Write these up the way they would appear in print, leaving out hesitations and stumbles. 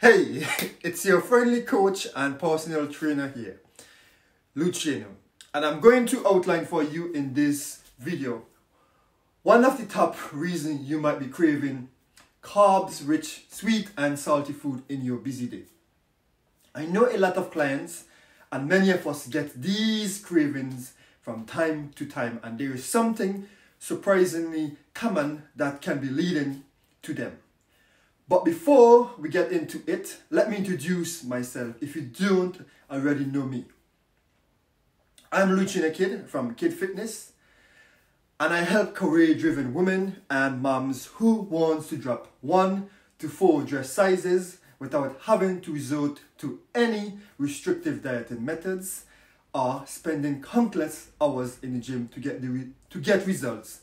Hey, it's your friendly coach and personal trainer here, Luciano, and I'm going to outline for you in this video one of the top reasons you might be craving carbs-rich, sweet and salty food in your busy day. I know a lot of clients and many of us get these cravings from time to time, and there is something surprisingly common that can be leading to them. But before we get into it, let me introduce myself if you don't already know me. I'm Luciano Kydd from Kydd Fitness, and I help career-driven women and moms who want to drop 1 to 4 dress sizes without having to resort to any restrictive dieting methods or spending countless hours in the gym to get results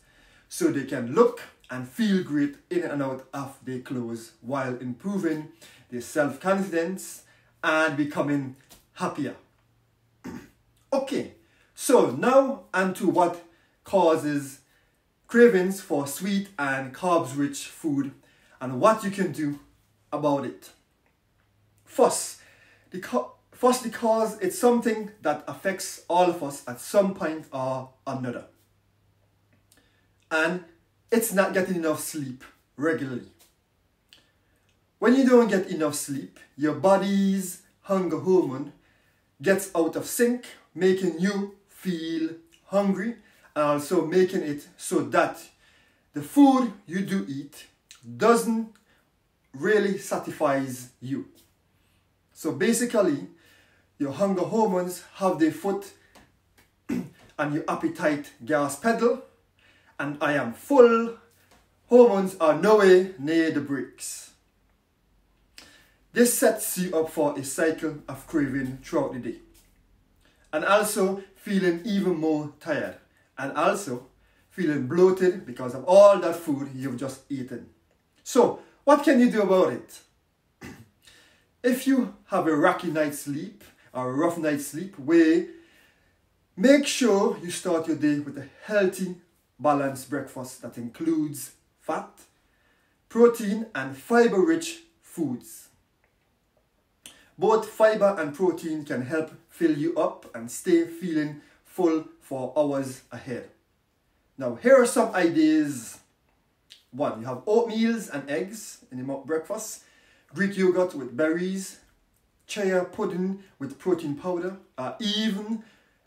so they can look and feel great in and out of their clothes while improving their self-confidence and becoming happier. Okay, so now onto what causes cravings for sweet and carbs-rich food and what you can do about it. First, the cause is something that affects all of us at some point or another. And it's not getting enough sleep regularly. When you don't get enough sleep, your body's hunger hormone gets out of sync, making you feel hungry and also making it so that the food you do eat doesn't really satisfy you. So basically, your hunger hormones have their foot on your appetite gas pedal, and I am full, hormones are nowhere near the brakes. This sets you up for a cycle of craving throughout the day. And also feeling even more tired. And also feeling bloated because of all that food you've just eaten. So, what can you do about it? If you have a rocky night's sleep or a rough night's sleep, make sure you start your day with a healthy balanced breakfast that includes fat, protein and fiber-rich foods. Both fiber and protein can help fill you up and stay feeling full for hours ahead. Now here are some ideas. 1. You have oatmeal and eggs in your breakfast, Greek yogurt with berries, chia pudding with protein powder, or even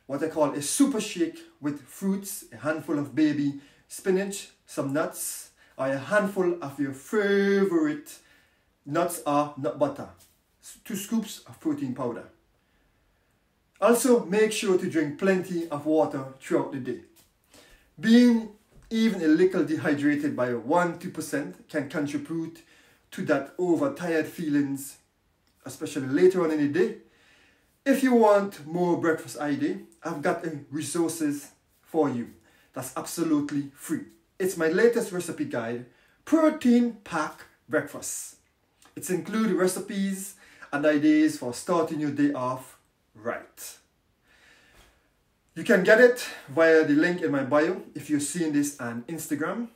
what I call a super shake with fruits, a handful of baby spinach, some nuts, or a handful of your favorite nuts or nut butter, 2 scoops of protein powder. Also, make sure to drink plenty of water throughout the day. Being even a little dehydrated by 1-2% can contribute to that overtired feelings, especially later on in the day. If you want more breakfast idea, I've got resources for you that's absolutely free. It's my latest recipe guide, Protein Pack Breakfast. It's included recipes and ideas for starting your day off right. You can get it via the link in my bio if you're seeing this on Instagram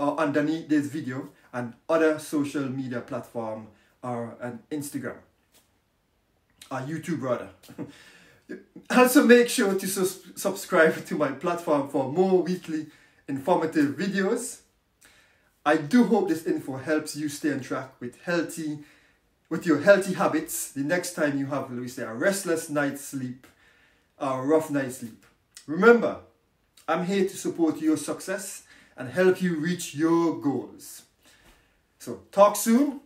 or underneath this video and other social media platform or on Instagram. YouTube rather. Also make sure to subscribe to my platform for more weekly informative videos. I do hope this info helps you stay on track with your healthy habits the next time you have, let's say, a restless night's sleep or a rough night's sleep. Remember, I'm here to support your success and help you reach your goals. So talk soon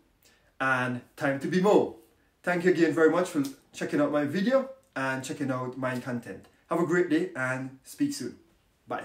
and time to be more. Thank you again very much for checking out my video and checking out my content. Have a great day and speak soon. Bye.